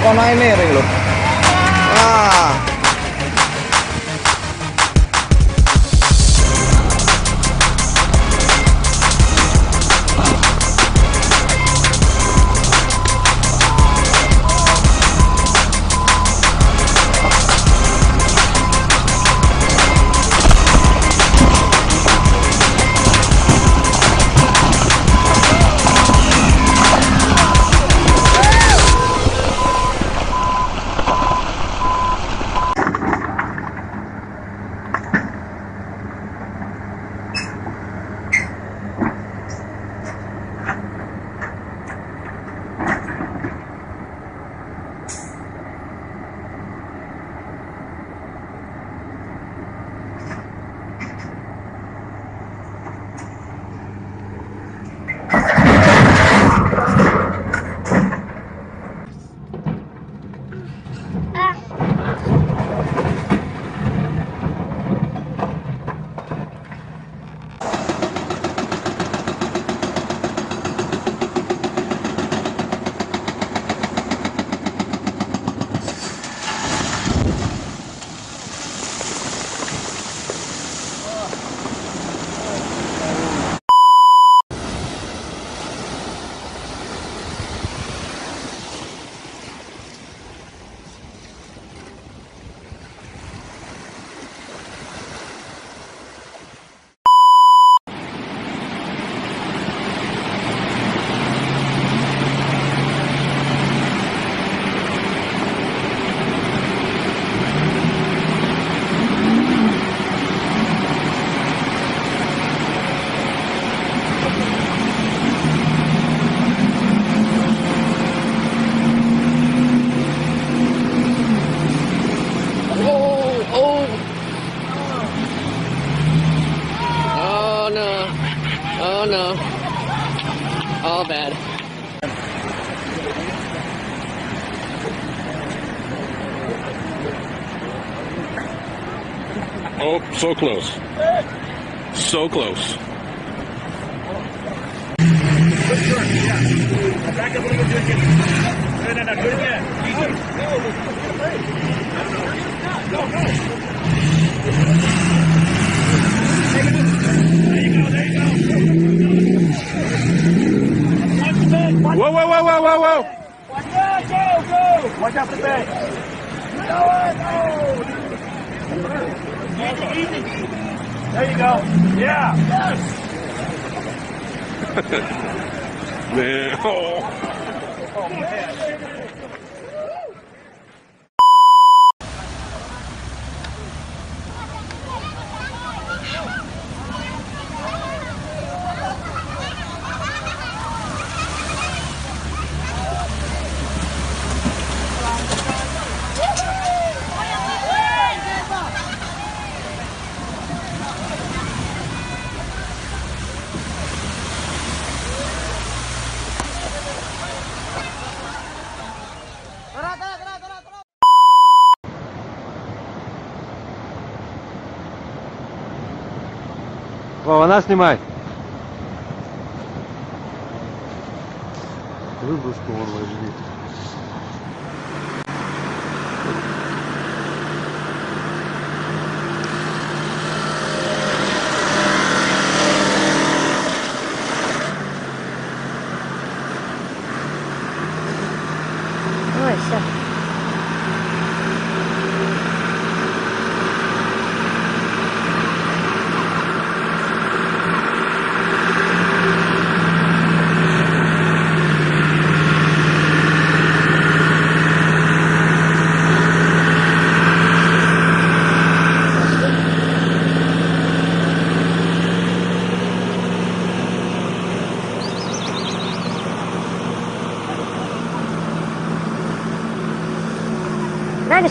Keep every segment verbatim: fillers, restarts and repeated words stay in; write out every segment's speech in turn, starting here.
Kok naik miring loh. Ah. Oh no. All bad. Oh, so close. So close. Whoa, whoa, whoa, whoa, whoa, whoa! Go, go, go! Watch out for the bag. No, easy, easy. There you go. Yeah. Yes. Man, oh. Oh man. Вова, она снимай. Выброску вон возьми. Ой, все.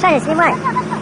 Саня, снимай!